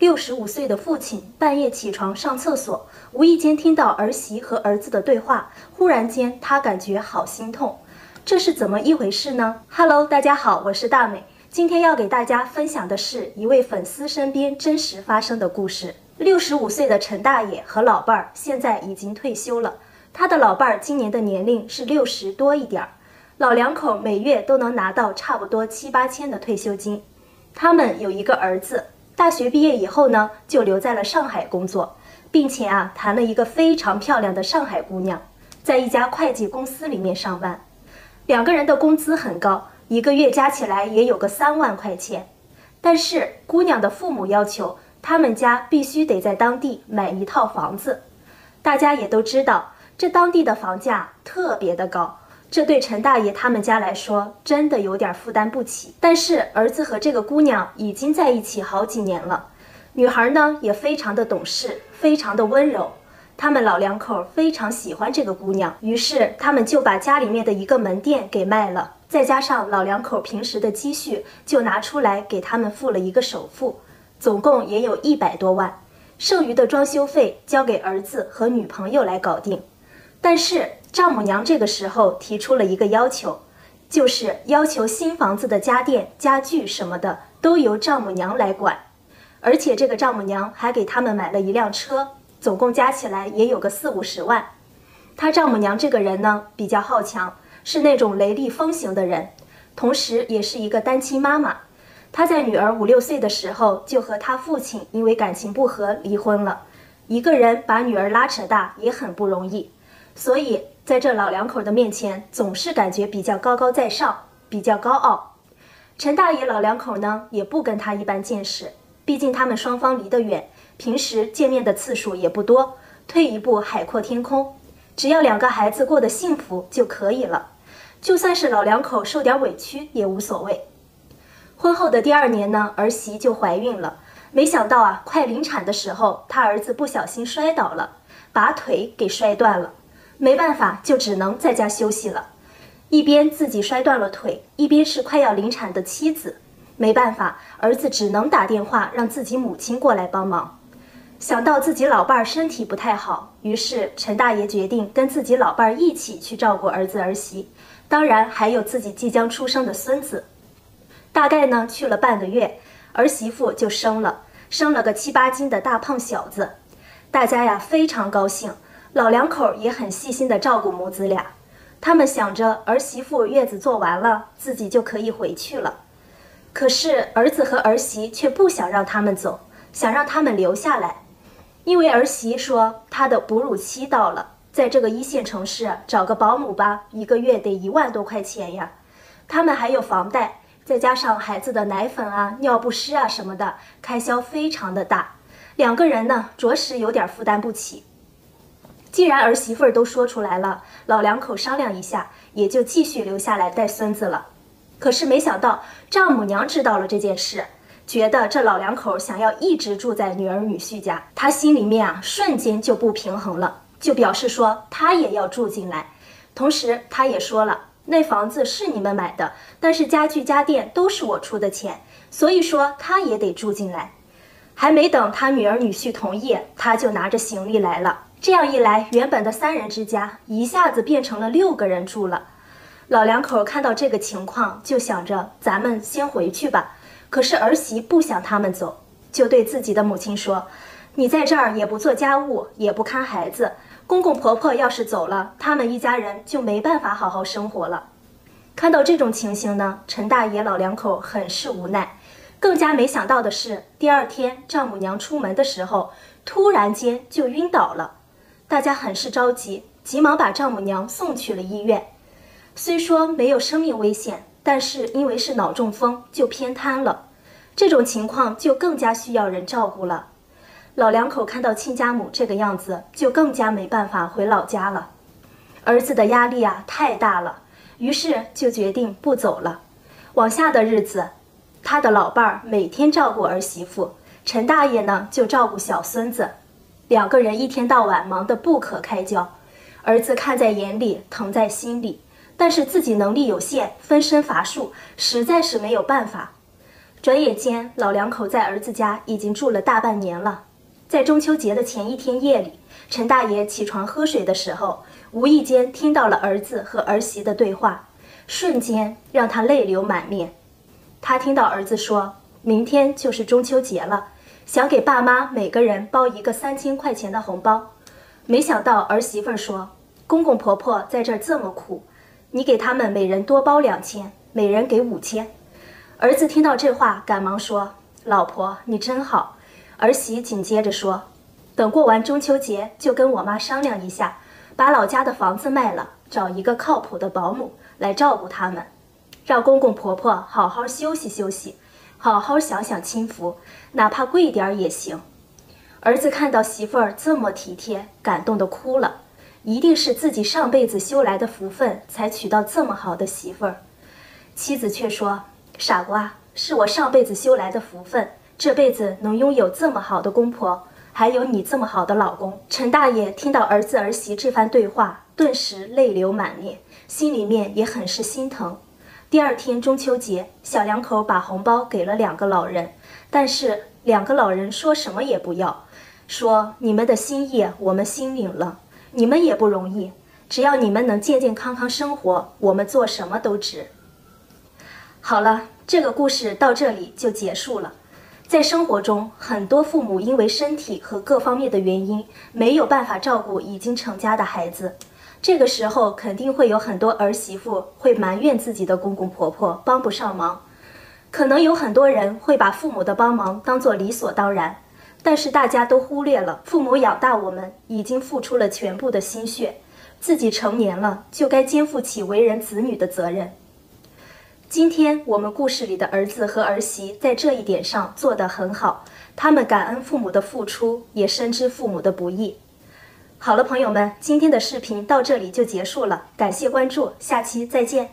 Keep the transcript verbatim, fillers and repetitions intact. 六十五岁的父亲半夜起床上厕所，无意间听到儿媳和儿子的对话，忽然间他感觉好心痛，这是怎么一回事呢 ？Hello， 大家好，我是大美，今天要给大家分享的是一位粉丝身边真实发生的故事。六十五岁的陈大爷和老伴儿现在已经退休了，他的老伴儿今年的年龄是六十多一点儿，老两口每月都能拿到差不多七八千的退休金，他们有一个儿子。 大学毕业以后呢，就留在了上海工作，并且啊，谈了一个非常漂亮的上海姑娘，在一家会计公司里面上班。两个人的工资很高，一个月加起来也有个三万块钱。但是姑娘的父母要求，他们家必须得在当地买一套房子。大家也都知道，这当地的房价特别的高。 这对陈大爷他们家来说，真的有点负担不起。但是儿子和这个姑娘已经在一起好几年了，女孩呢也非常的懂事，非常的温柔。他们老两口非常喜欢这个姑娘，于是他们就把家里面的一个门店给卖了，再加上老两口平时的积蓄，就拿出来给他们付了一个首付，总共也有一百多万。剩余的装修费交给儿子和女朋友来搞定。但是 丈母娘这个时候提出了一个要求，就是要求新房子的家电、家具什么的都由丈母娘来管，而且这个丈母娘还给他们买了一辆车，总共加起来也有个四五十万。她丈母娘这个人呢比较好强，是那种雷厉风行的人，同时也是一个单亲妈妈。她在女儿五六岁的时候就和她父亲因为感情不和离婚了，一个人把女儿拉扯大也很不容易，所以 在这老两口的面前，总是感觉比较高高在上，比较高傲。陈大爷老两口呢，也不跟他一般见识，毕竟他们双方离得远，平时见面的次数也不多。退一步海阔天空，只要两个孩子过得幸福就可以了。就算是老两口受点委屈也无所谓。婚后的第二年呢，儿媳就怀孕了，没想到啊，快临产的时候，她儿子不小心摔倒了，把腿给摔断了。 没办法，就只能在家休息了。一边自己摔断了腿，一边是快要临产的妻子，没办法，儿子只能打电话让自己母亲过来帮忙。想到自己老伴儿身体不太好，于是陈大爷决定跟自己老伴儿一起去照顾儿子儿媳，当然还有自己即将出生的孙子。大概呢去了半个月，儿媳妇就生了，生了个七八斤的大胖小子，大家呀非常高兴。 老两口也很细心地照顾母子俩，他们想着儿媳妇月子做完了，自己就可以回去了。可是儿子和儿媳却不想让他们走，想让他们留下来，因为儿媳说她的哺乳期到了，在这个一线城市找个保姆吧，一个月得一万多块钱呀。他们还有房贷，再加上孩子的奶粉啊、尿不湿啊什么的，开销非常的大，两个人呢着实有点负担不起。 既然儿媳妇儿都说出来了，老两口商量一下，也就继续留下来带孙子了。可是没想到丈母娘知道了这件事，觉得这老两口想要一直住在女儿女婿家，她心里面啊瞬间就不平衡了，就表示说她也要住进来。同时她也说了，那房子是你们买的，但是家具家电都是我出的钱，所以说她也得住进来。还没等她女儿女婿同意，她就拿着行李来了。 这样一来，原本的三人之家一下子变成了六个人住了。老两口看到这个情况，就想着咱们先回去吧。可是儿媳不想他们走，就对自己的母亲说：“你在这儿也不做家务，也不看孩子，公公婆婆要是走了，他们一家人就没办法好好生活了。”看到这种情形呢，陈大爷老两口很是无奈。更加没想到的是，第二天丈母娘出门的时候，突然间就晕倒了。 大家很是着急，急忙把丈母娘送去了医院。虽说没有生命危险，但是因为是脑中风，就偏瘫了。这种情况就更加需要人照顾了。老两口看到亲家母这个样子，就更加没办法回老家了。儿子的压力啊太大了，于是就决定不走了。往下的日子，他的老伴儿每天照顾儿媳妇，陈大爷呢就照顾小孙子。 两个人一天到晚忙得不可开交，儿子看在眼里，疼在心里，但是自己能力有限，分身乏术，实在是没有办法。转眼间，老两口在儿子家已经住了大半年了。在中秋节的前一天夜里，陈大爷起床喝水的时候，无意间听到了儿子和儿媳的对话，瞬间让他泪流满面。他听到儿子说：“明天就是中秋节了，想给爸妈每个人包一个三千块钱的红包。”没想到儿媳妇说：“公公婆婆在这儿这么苦，你给他们每人多包两千，每人给五千。”儿子听到这话，赶忙说：“老婆，你真好。”儿媳紧接着说：“等过完中秋节，就跟我妈商量一下，把老家的房子卖了，找一个靠谱的保姆来照顾他们，让公公婆婆好好休息休息，好好享享清福，哪怕贵点儿也行。”儿子看到媳妇儿这么体贴，感动的哭了，一定是自己上辈子修来的福分，才娶到这么好的媳妇儿。妻子却说：“傻瓜，是我上辈子修来的福分，这辈子能拥有这么好的公婆，还有你这么好的老公。”陈大爷听到儿子儿媳这番对话，顿时泪流满面，心里面也很是心疼。第二天中秋节，小两口把红包给了两个老人，但是两个老人说什么也不要，说：“你们的心意我们心领了，你们也不容易，只要你们能健健康康生活，我们做什么都值。”好了，这个故事到这里就结束了。在生活中，很多父母因为身体和各方面的原因，没有办法照顾已经成家的孩子。这个时候，肯定会有很多儿媳妇会埋怨自己的公公婆婆帮不上忙。可能有很多人会把父母的帮忙当作理所当然，但是大家都忽略了，父母养大我们已经付出了全部的心血，自己成年了，就该肩负起为人子女的责任。今天我们故事里的儿子和儿媳在这一点上做得很好，他们感恩父母的付出，也深知父母的不易。好了，朋友们，今天的视频到这里就结束了，感谢关注，下期再见。